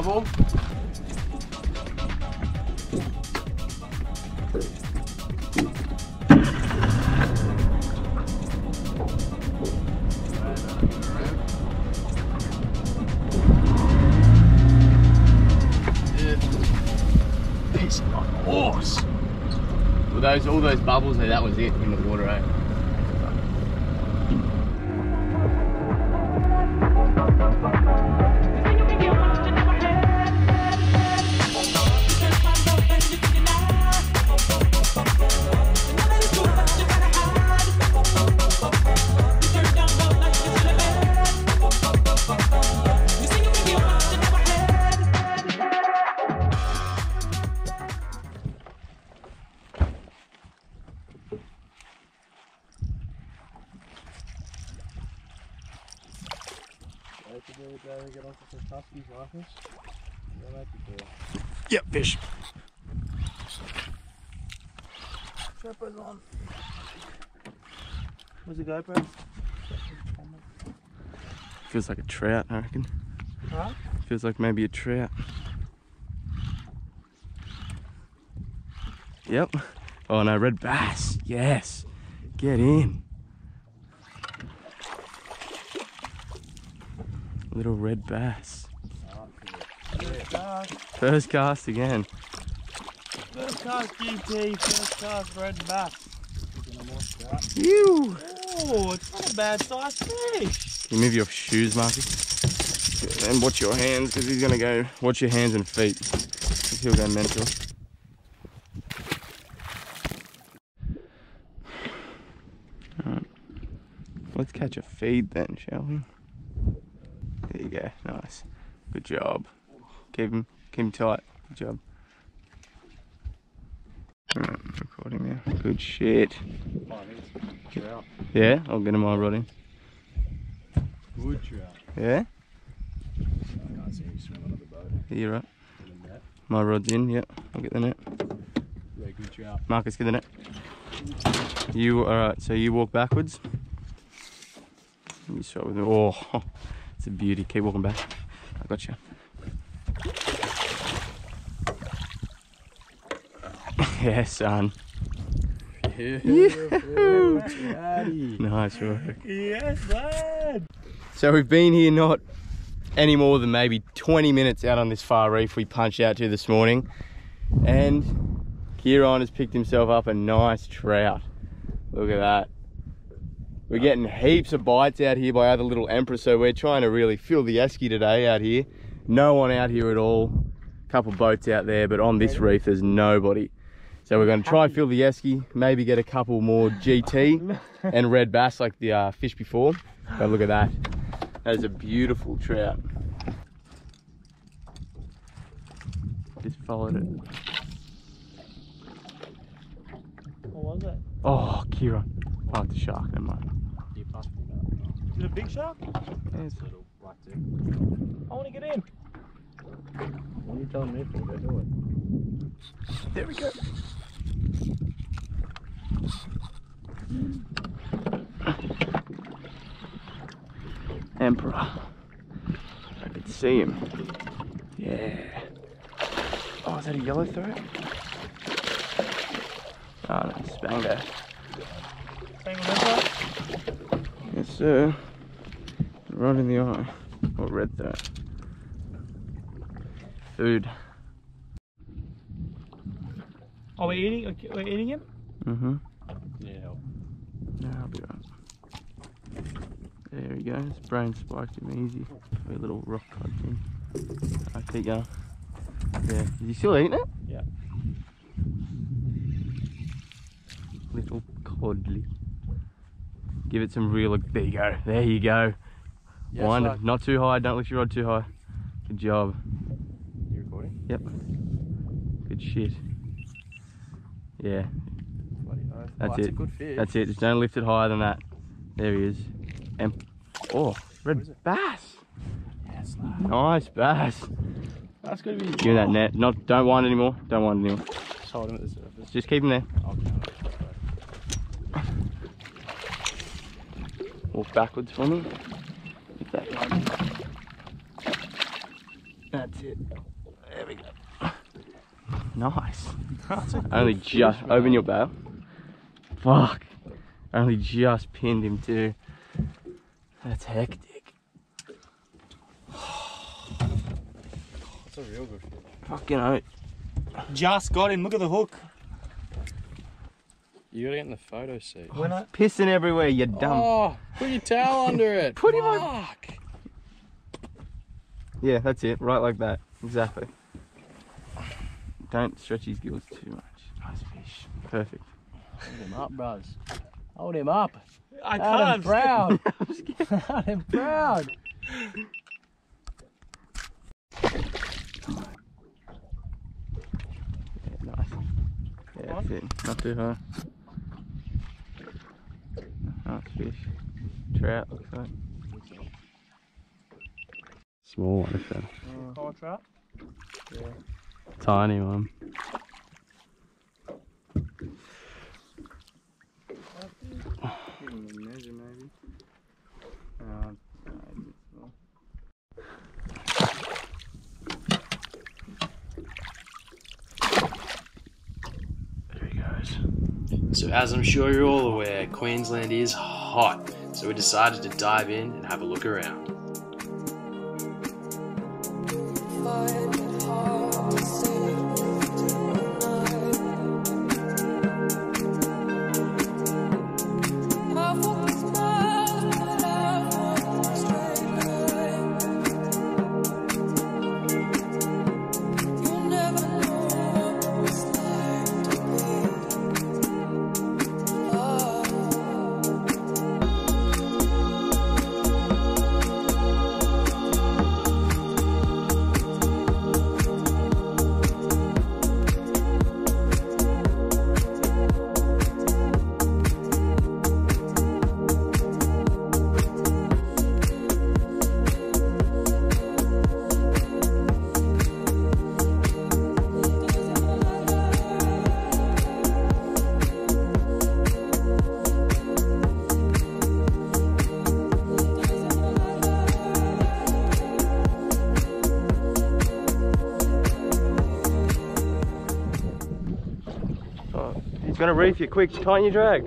level. Those, all those bubbles, that was it in the water, eh? Yep, fish. Tripper's on. Where's the GoPro? Feels like a trout, I reckon. Huh? Feels like maybe a trout. Yep. Oh no, red bass. Yes. Get in. Little red bass. First cast again. First cast GT, first cast red bass. Ew! Oh, it's not a bad size fish. Can you move your shoes, Marky? And watch your hands, because he's going to go, watch your hands and feet. He'll go mental. Alright, let's catch a feed then, shall we? There you go, nice. Good job. Keep him tight. Good job. Alright, recording now. Good shit. Trout. Yeah, I'll get him my rod in. Good trout. Yeah? I can't see him swimming on the boat. You're right. My rod's in, yep. I'll get the net. Yeah, good trout. Marcus, get the net. You, alright, so you walk backwards. You start with him. Oh, it's a beauty. Keep walking back. I got you. Yeah, son. Yeah. Nice work. Yes, lad. So we've been here not any more than maybe 20 minutes out on this far reef we punched out to this morning. And Ciaron has picked himself up a nice trout. Look at that. We're getting heaps of bites out here by other little emperors, so we're trying to really fill the esky today out here. No one out here at all. A couple boats out there, but on this reef there's nobody. So we're going to try and fill the esky, maybe get a couple more GT and red bass like the fish before. But look at that. That is a beautiful trout. Just followed it. What was it? Oh, Ciaron. Oh, it's a shark, never mind. Is it a big shark? Yeah, it's a little black too. I want to get in. What are you telling me for? Go do it. There we go. Emperor. I could see him. Yeah. Oh, is that a yellow throat? Oh, that's Spango. Spango emperor? Yes, sir. Right in the eye. Or red throat. Food. Oh, we're eating him? Mm-hmm. Yeah. No, I'll be right. There we go. His brain spiked him easy. A little rock cod thing. I keep going. Yeah. Is he still eating it? Yeah. Little codly. Give it some real look. There you go. There you go. Yes, wind up. Not too high. Don't lift your rod too high. Good job. You recording? Yep. Good shit. Yeah, that's it. That's it. Just don't lift it higher than that. There he is. Oh, red bass. Yes, nice bass. That's gonna be. Give me that net. Not. Don't wind anymore. Don't wind anymore. Just hold him at the surface. Just keep him there. Okay. Walk backwards for me. Get that. That's it. There we go. Nice. Only just, open your bail. Fuck. Only just pinned him too. That's hectic. That's a real good fish. Fucking oat. Just got him, look at the hook. You gotta get in the photo seat. When I... Pissing everywhere, you dumb. Oh, put your towel under it. Put him on. Yeah, that's it. Right like that. Exactly. Don't stretch his gills too much. Nice fish. Perfect. Hold him up, bros. Hold him up. I can't. Proud. I'm proud. Yeah, nice. Yeah, that's it. Not too high. Nice fish. Trout, looks like. Small one, if that. Coral trout? Yeah. Tiny one. So as I'm sure you're all aware, Queensland is hot, so we decided to dive in and have a look around. He's gonna reef you quick, tighten your drag.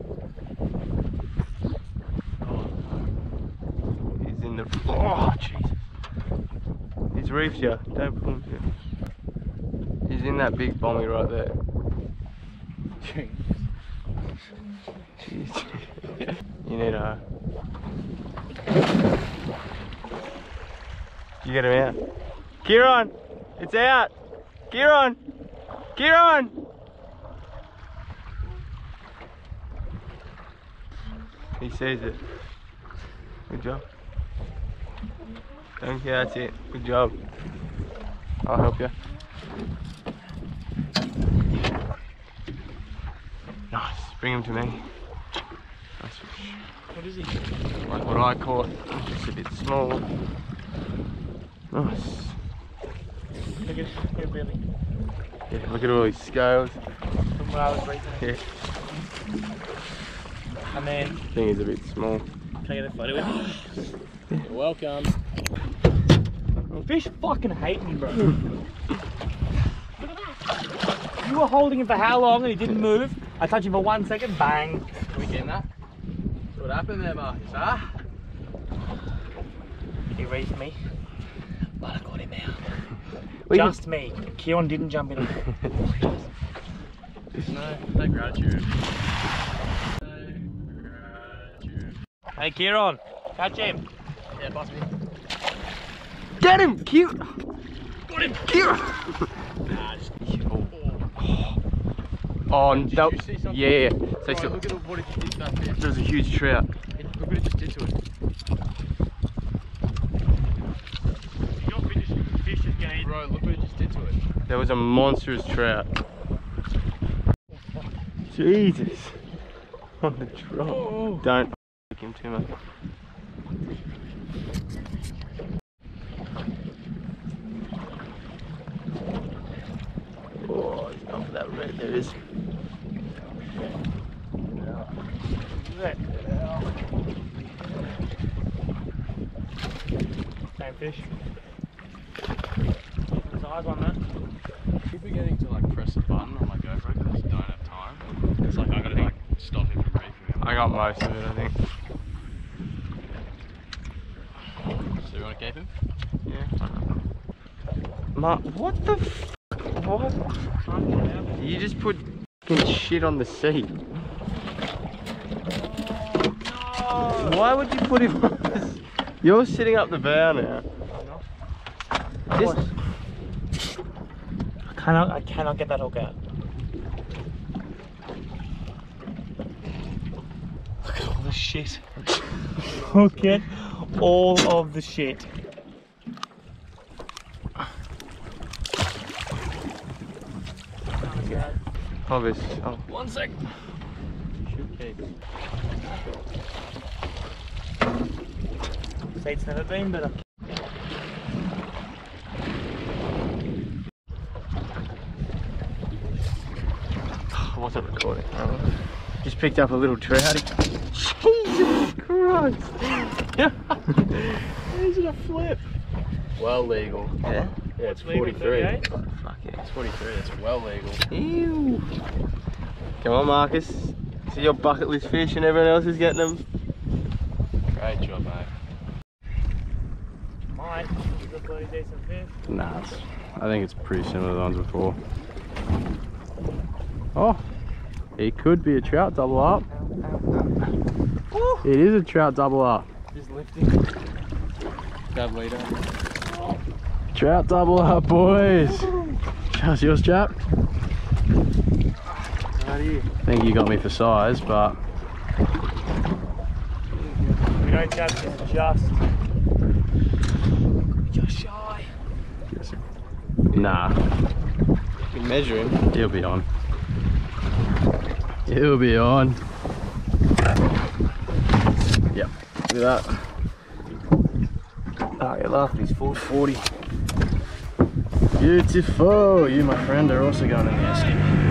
Oh. He's in the. Oh, Jesus. He's reefed you, don't pull him through. He's in that big bommy right there. Jeez. You need a. You get him out. Ciaron! It's out! Ciaron! Ciaron! He sees it. Good job. Thank you, that's it. Good job. I'll help you. Nice. Bring him to me. Nice fish. What is he? Like what I caught. Just a bit small. Nice. Look at your belly. Yeah, look at all these scales. From where I was breathing. Yeah. And then, I think he's a bit small. Can I get a photo with him? You're welcome. Fish fucking hate me, bro. You were holding him for how long and he didn't move? I touched him for 1 second, bang. Are we getting that? What happened there, Marcus, huh? He raised me, but I got him out. Well, just me. Ciaron didn't jump in. No gratitude. Hey Ciaron, catch him! Yeah, boss me. Get him! Cute! Got him! Ciaron! Nah, just... Oh, no. Did you see something? Yeah. So right, look at what it did back there. There's a huge trout. Look what it just did to it. You're finishing the fish again. Bro, look what it just did to it. There was a monstrous trout. Jesus! On the drop. Oh. Don't. Him too much. Oh, he's gone for that red. There is. Same fish. Keep forgetting to like press a button on my GoPro because I just don't have time. It's like I gotta like stop it from briefing. I got most of it, I think. So you wanna keep him? Yeah. Ma, what the f? What? You just put fucking shit on the seat. Oh, no. Why would you put him on this? You're sitting up the bow now. Just... I cannot get that hook out. Look at all the shit. Look at all of the shit. Harvest. Oh. 1 sec. Shoot cake. Bait's never been better. Wasn't recording. Oh. Just picked up a little trout. Jesus Christ! There's a flip. Well legal. Yeah. Yeah, it's 43. Oh, fuck yeah, it's 43. That's well legal. Ew. Come on, Marcus. See your bucket list fish, and everyone else is getting them. Great job, mate. Mine. You got bloody decent fish. Nah, I think it's pretty similar to the ones before. Oh. It could be a trout double up. Ow. It is a trout double up. Just lifting. Dab leader. Oh. Trout double up, boys. How's yours, chap? Right here. I think you got me for size, but we don't tap just shy. Nah. You can measure him. He'll be on. He'll be on. Yep, look at that. Oh, you laughed, he's 440. Beautiful! You, my friend, are also going in the escape.